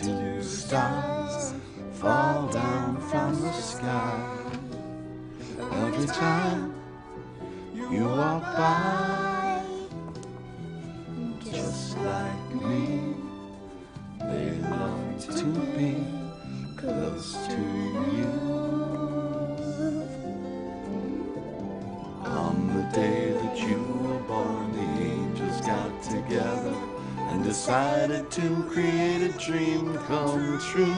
two stars fall down from the sky every time you walk by. Just like me, they long to be close to you. On the day that you were born, the angels got together and decided to create a dream come true.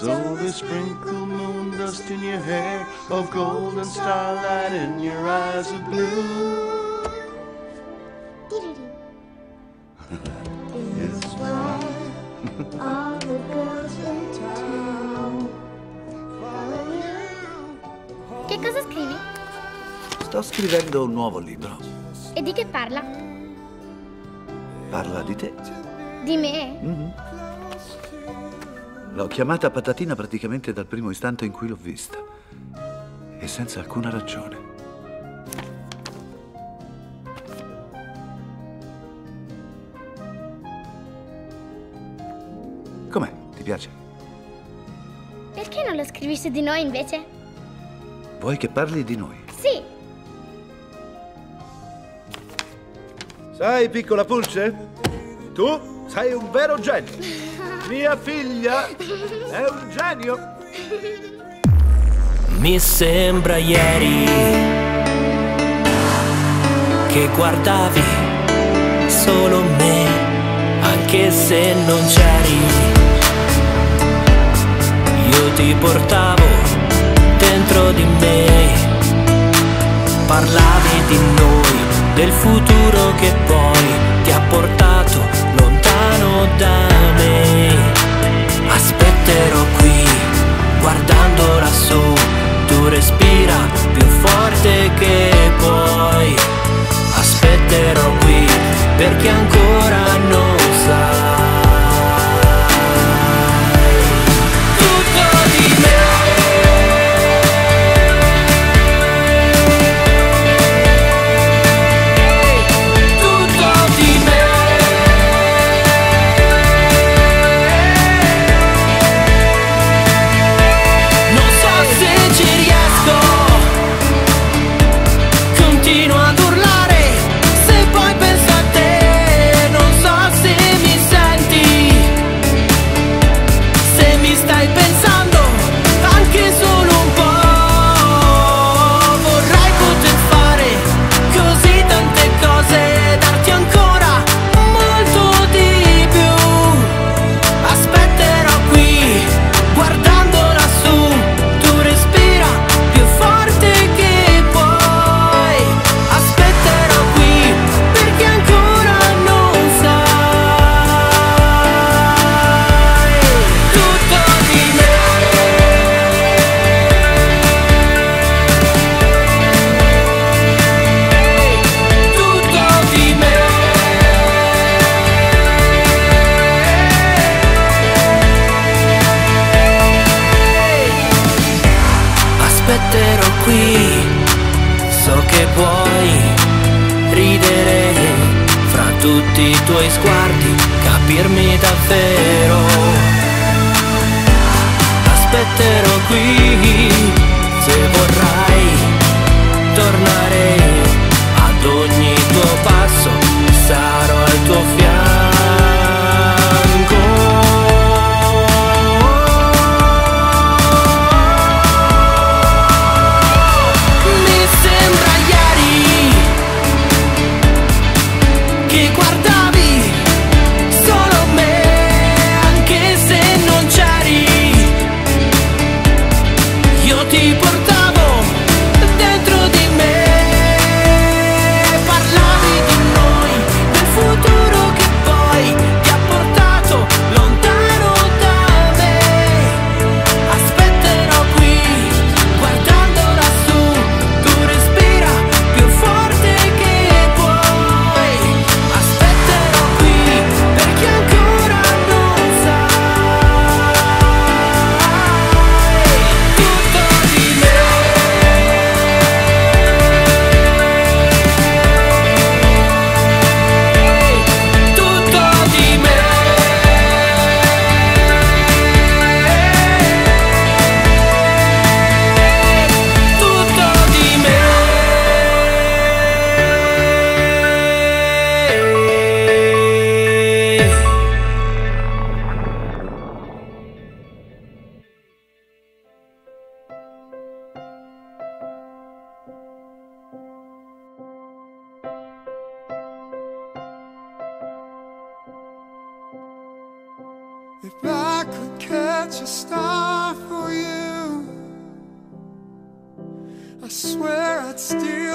So they sprinkled moon dust in your hair of gold and starlight in your eyes of blue. It's why all the girls in town follow you. Che cosa scrivi? Sto scrivendo un nuovo libro. E di che parla? Parla di te. Di me? L'ho chiamata Patatina praticamente dal primo istante in cui l'ho vista. E senza alcuna ragione. Com'è? Ti piace? Perché non lo scrivi su di noi, invece? Vuoi che parli di noi? Sì! Sai, piccola Pulce? Tu sei un vero genio! Mia figlia è un genio! Mi sembra ieri che guardavi solo me, anche se non c'eri. Io ti portavo dentro di me, parlavi di noi, del futuro che poi ti ha portato lontano da me. Aspetterò qui, guardando lassù, tu respira più forte che puoi. Aspetterò qui, perché ancora non sai. Aspetterò qui, so che puoi ridere fra tutti i tuoi sguardi, capirmi davvero. Aspetterò qui, se vorrai tornare ad ogni tuo passo, sarò al tuo fianco. If I could catch a star for you, I swear I'd steal